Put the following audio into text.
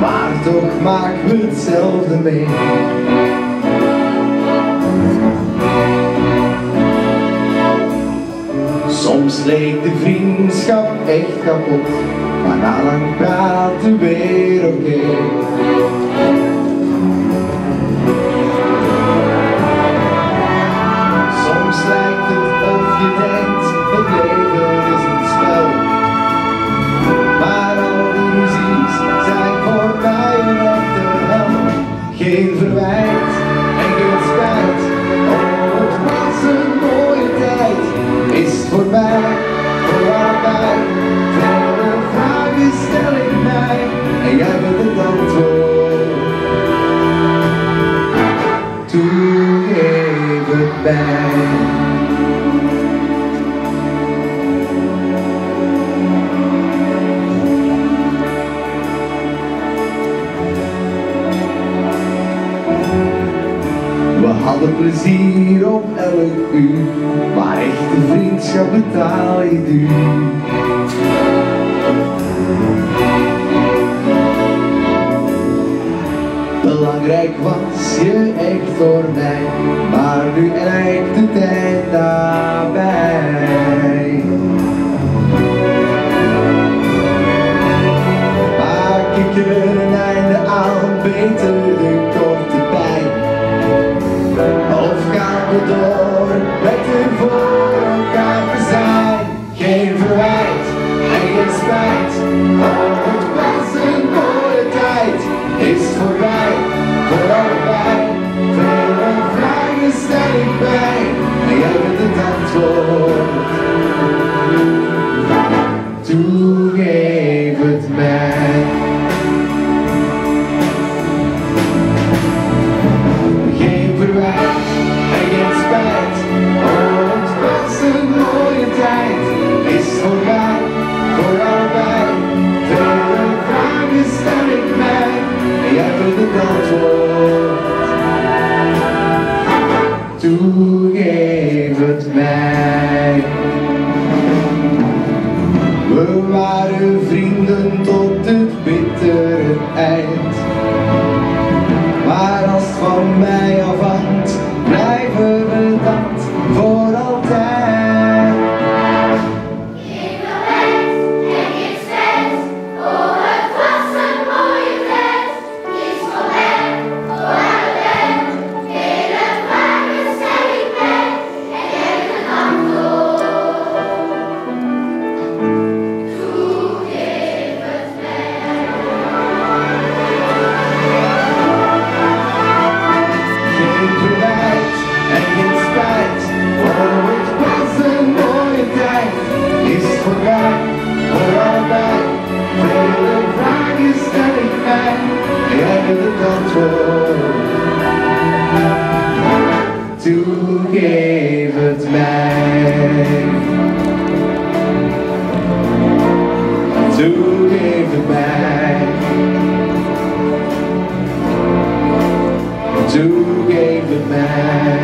maar toch maken we hetzelfde mee. Soms leek de vriendschap echt kapot, maar na lang praten weer oké. Soms lijkt het of je denkt, het leven is een spel, maar al die ruzies zijn voor mij nog de hel. Geen verwijt en geen spijt, oh het was een mooie tijd, is voorbij, voor allebei. Vele vragen stel ik mij en jij bent het antwoord. Doe even bij. We hadden plezier op elk uur, maar echte vriendschap betaal je duur. Belangrijk was je echt voor mij, maar nu lijkt de tijd nabij. Maak ik er een einde aan, beter de korte pijn. Of gaan we door met de voor elkaar zijn? Geen verwijt en geen spijt, oh het was een mooie tijd, is voorbij, voor allebei. Vele vragen stel ik bij en jij bent het antwoord. Toegeef het mij. Toegeef het mij. We waren vrienden tot het bittere eind, maar als het van mij afhangt, blijven we dat voor altijd. Geen verwijt en geen spijt, oh het was een mooie tijd, is voor mij, voor allebei. Vele vragen stel ik mij en geef een antwoord. Toegeef het mij. Geen verwijt en geen spijt, oh het was een mooie tijd, is voorbij, voor allebei. Vele vragen stel ik mij, jij bent het antwoord. Toegeef het mij. Toegeef het mij. Toegeef het mij.